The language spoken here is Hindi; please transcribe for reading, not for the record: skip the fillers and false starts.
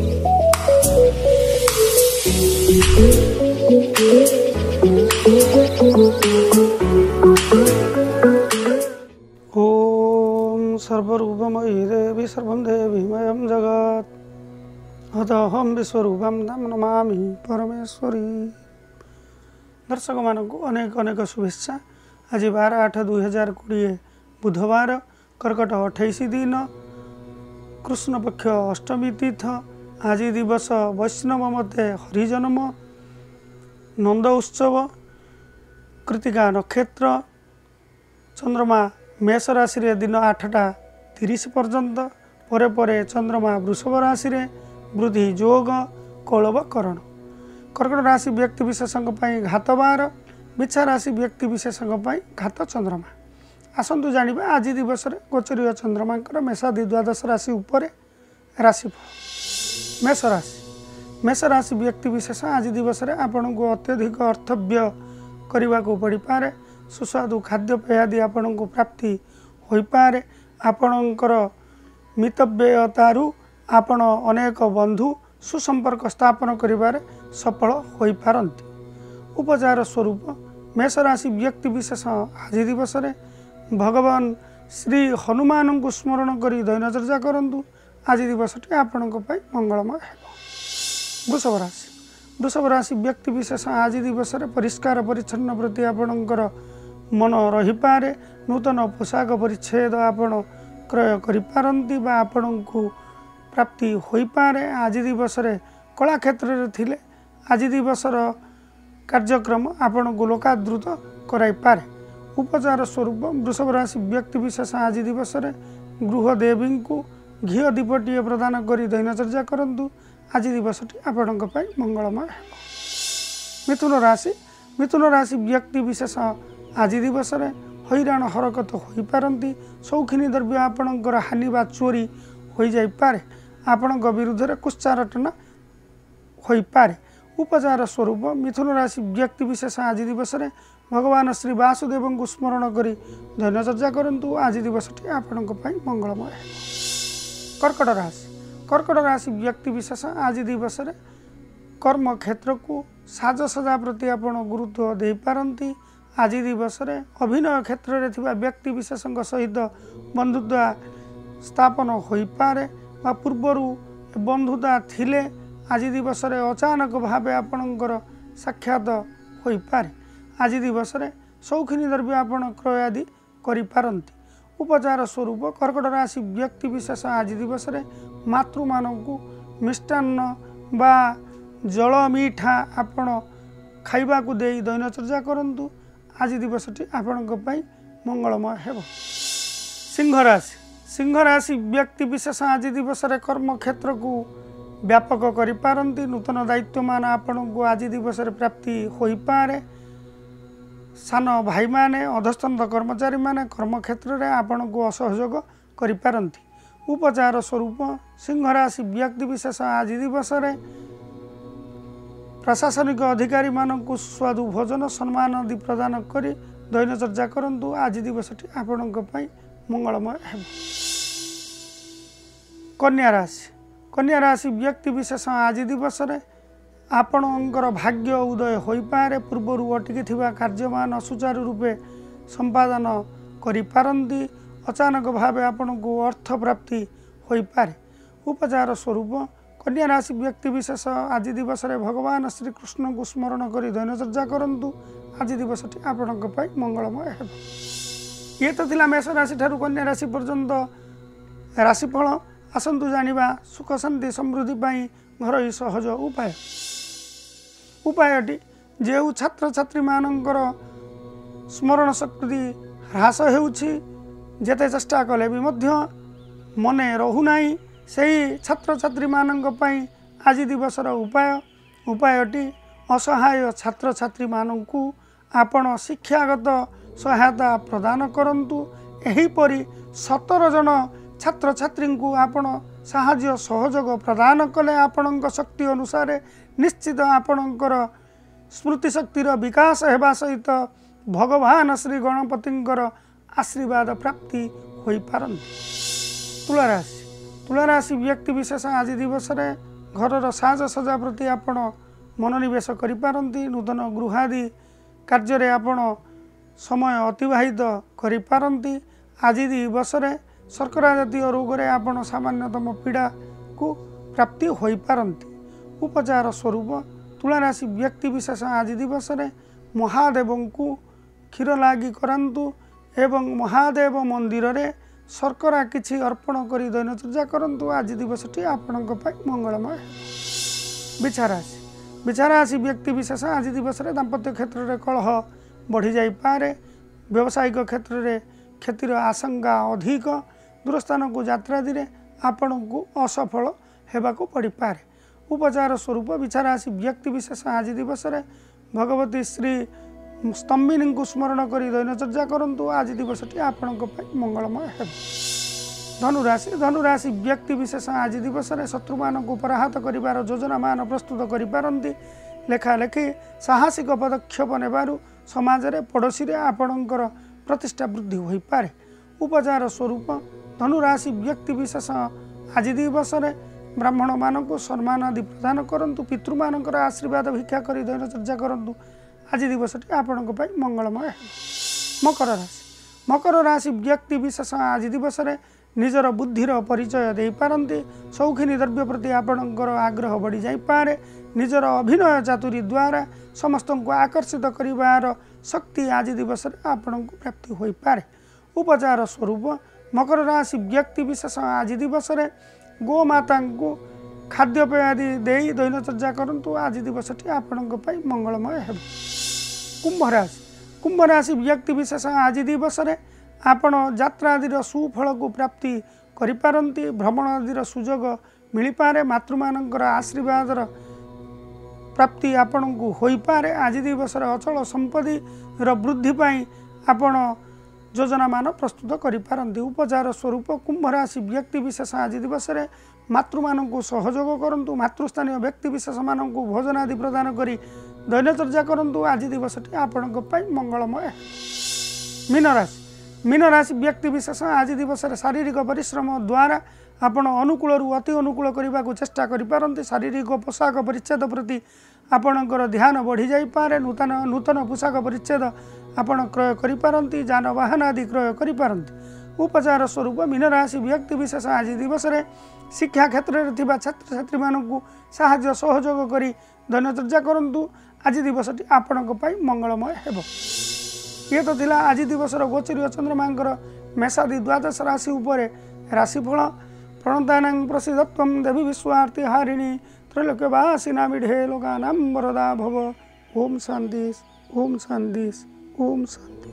ओम सर्वरूपमयी देवी सर्वं देवीमयं जगत् अतहं विश्वरूपं तं नमामि परमेश्वरी। दर्शक मानक अनेक अनेक शुभेच्छा। आज 12-8-2020 बुधवार कर्कट 28 दिन कृष्णपक्ष अष्टमी तीर्थ। आज दिवस वैष्णव मते हरिजन्म, नंद उत्सव, कृतिका नक्षत्र, चंद्रमा मेष राशि रे दिन 8:30 पर्यंत, परे चंद्रमा वृषभ राशि रे वृद्धि जोग कौलवकरण। कर्कट राशि व्यक्ति विशेषों घातवार, बिछा राशि व्यक्ति विशेषों घात चंद्रमा। आसतु जाना आज दिवस गोचरीय चंद्रमा मेषादि द्वादश राशि उपर राशिफल। मेष राशि व्यक्ति विशेष आज दिवस आपण को अत्यधिक अर्थव्यय करने को पड़ पाए। सुस्वादु खाद्यपेय आदि आपण को प्राप्ति हो पाए। आपणकर मितव्ययतारू आपण अनेक बंधु सुसंपर्क स्थापन कर सफल हो पारती। उपचार स्वरूप मेष राशि व्यक्ति विशेष आज दिवस भगवान श्री हनुमान को स्मरण करी दैनचर्या करूँ। आज दिवस आपण मंगलमय है। वृषभ राशि व्यक्ति विशेष आज दिवस परिष्कार परिच्छन्न प्रति आपणकर मन रही पारे। नूतन पोशाक परिच्छेद आपण क्रय करिपारंती बा आपण को प्राप्ति हो पारे। आज दिवस कला क्षेत्र थिले आज दिवस कार्यक्रम आपण को लोकादृत कराई पारे। उपचार स्वरूप वृषभ राशि व्यक्ति विशेष आज दिवस गृहदेवी को घी दीपटे प्रदान कर दैनचर्या करूँ। आज दिवस आपण मंगलमय है। मिथुन राशि व्यक्ति विशेष आज दिवस हैरान हरकत हो पारती। शौखिनी द्रव्य आपणकर हानि बा चोरी हो जाए। आपण विरुद्ध कुशारटना हो पाए। उपचार स्वरूप मिथुन राशि व्यक्ति विशेष आज दिवस भगवान श्री वासुदेव को स्मरण करी दैनचर्या करूँ। आज दिवस आपण मंगलमय है। कर्कट राशि व्यक्ति विशेष आज दिवस कर्म क्षेत्र को साजसजा प्रति आपण गुरुत्व दे पारती। आज दिवस अभिनय क्षेत्र में व्यक्ति विशेष सहित बंधुता स्थापन हो पाए। पूर्वर बंधुता थिले आज दिवस अचानक भाव आपणकर साक्षात हो पाए। आज दिवस शौखिनी द्रव्य आपण क्रय आदि करि पारंती। उपचार स्वरूप कर्कट राशि व्यक्ति विशेष आज दिवस मातृ मानकु मिष्टान्न बा जल मीठा आपण खाइबा को देई दैनचर्या करंतु। आज दिवस आपणक पई मंगलमय हेबो। सिंह राशि व्यक्ति विशेष आज दिवस कर्म क्षेत्र को व्यापक करि पारंती। नूतन दायित्व मान आपण को आज दिवस प्राप्ति हो पाए। सान भाई माने अधस्तंभ कर्मचारी माने कर्म क्षेत्र में आपण को असहयोग करि पारंती। उपचार स्वरूप सिंह राशि व्यक्ति विशेष आज दिवस प्रशासनिक अधिकारी मानकु सुस्वादु भोजन सम्मान आदि प्रदान करी दैनचर्या करूँ। आज दिवस आपण मंगलमय है। कन्या राशि व्यक्ति विशेष आज दिवस आपणकर भाग्य उदय हो पाए। पूर्वर अटकी कार्यमान सुचारू रूपे संपादन करि पारंती। अचानक भाव आपण को अर्थ प्राप्ति हो पाए। उपचार स्वरूप कन्या राशि व्यक्ति विशेष आज दिवस भगवान श्री कृष्ण को स्मरण करी दैनचर्या करूँ। आज दिवस आपण मंगलमय है। ये तो थिला मेष राशि ठारू कन्या राशि पर्यंत राशिफल। आसतु जाना सुख शांति समृद्धि पाई घरोई सहज उपायटी जे छात्र छात्री मानकर स्मरण शक्ति ह्रास होते चेष्टा कले भी मन रुना से ही छात्र छात्री मानी आज दिवस उपायटी असहाय छात्र छात्री मानू आपण शिक्षागत सहायता प्रदान करूँ। एहीपरी 17 जन छात्र छात्री को आपण साहाय्य सहयोग प्रदान कले आपण शक्ति अनुसार निश्चित आपणकर स्मृति शक्तिर विकास होगा सहित भगवान श्री गणपति आशीर्वाद प्राप्ति हो पारती। तुला राशि व्यक्ति विशेष आज दिवस घर साजसजा प्रति आपण मनोनिवेश करिपारंती, नूतन गृहादि कार्य आपण समय अतिवाहित करिपारंती। आज दिवस में शर्करा जातीय रोगरे आपण सामान्यतम पीड़ा को प्राप्ति हो पारती। उपचार स्वरूप तुला राशि व्यक्ति विशेष आज दिवस में महादेव को क्षीर लागी करांतु एवं महादेव मंदिर में शर्करा किछि अर्पण कर दैनचर्या करंतु। आज दिवसटी आपण मंगलमय। विचाराशि व्यक्ति विशेष आज दिवस में दाम्पत्य क्षेत्र में कलह बढ़ी जाई पारे। व्यावसायिक क्षेत्र में क्षतिर आशंका अधिक। दूरस्थान को यात्रादि रे आपण को असफल होबाकू पड़ पारे। उपचार स्वरूप विचाराशि व्यक्ति विशेष आज दिवस में भगवती श्री स्तंभिनी को स्मरण कर दैनचर्या करंतु। आज दिवस आपण मंगलमय है। धनुराशि धनुराशि व्यक्ति विशेष आज दिवस में शत्रु मान को पराहत करिवार योजना मान प्रस्तुत करिपारंती। लेखालेखी साहसिक पदक्षेप नेबारु समाज में पड़ोसी रे आपणकर प्रतिष्ठा वृद्धि हो पारे। उपचार स्वरूप धनुराशि व्यक्ति विशेष आज दिवस में ब्राह्मण मान को सम्मान आदि प्रदान करंतु। पितृ मान आशीर्वाद भिक्षा कर दैनचर्या करंतु। आज दिवस आपण मंगलमय है। मकर राशि व्यक्ति विशेष आज दिवस में निजर बुद्धिर परिचय दे पारंती। शौखीन द्रव्य प्रति आपणकर आग्रह बढ़ी जाई पारे। निजर अभिनय चातुरी द्वारा समस्त को आकर्षित करिवार शक्ति आज दिवस में आपण को प्राप्ति हो पारे। उपचार स्वरूप मकर राशि व्यक्ति विशेष आज दिवस में गोमाता को खाद्यपेय आदि दे दैनचर्या करंतु। आज दिवस आपण मंगलमय है। कुंभ राशि व्यक्ति विशेष आज दिवस में आपण यात्रा आदि सुफल को प्राप्ति करिपारंती। भ्रमण आदि सुजोग मिल पारे। मातृमानंकर आशीर्वाद प्राप्ति आपण को हो पारे। आज दिवस में अचल संपत्ति वृद्धि पाई आपण योजना मान प्रस्तुत करिपारंती। उपचार स्वरूप कुंभ राशि व्यक्ति विशेष आज दिवस में मातृ मान को सहयोग करंतु। मातृस्थानीय व्यक्ति विशेष मान को भोजन आदि प्रदान करी दैनचर्या करंतु। आज दिवस आपण मंगलमय। मीन राशि व्यक्ति विशेष आज दिवस में शारीरिक परिश्रम द्वारा आपण अनुकूल अति अनुकूल करने को चेष्टा करिपारंती। शारीरिक पोशाक परिच्छेद प्रति आपणकर ध्यान बढ़ी जाई पारे। नूतन पोशाक परिच्छेद आपण क्रय करिपारंती। जानवाहन आदि क्रय करिपारंती। उपचार स्वरूप मीन राशि व्यक्ति विशेष आज दिवस में शिक्षा क्षेत्र में थिबा छात्र छात्री मानकु साहाय्य सहयोग करी दैनचर्या करंतु। आज दिवस आपणक पाई मंगलमय हेबो। ये तो थिला आज दिवस गोचरीय चंद्रमांकर मेषादि द्वादश राशि उपर राशिफल। प्रणतानां प्रसीदत्वं देवी विश्वार्ति हारिणी त्रैलोक्यवासिना विधे लोकानां वरदा भव। ओम शांति ओम शांति ओम शांति।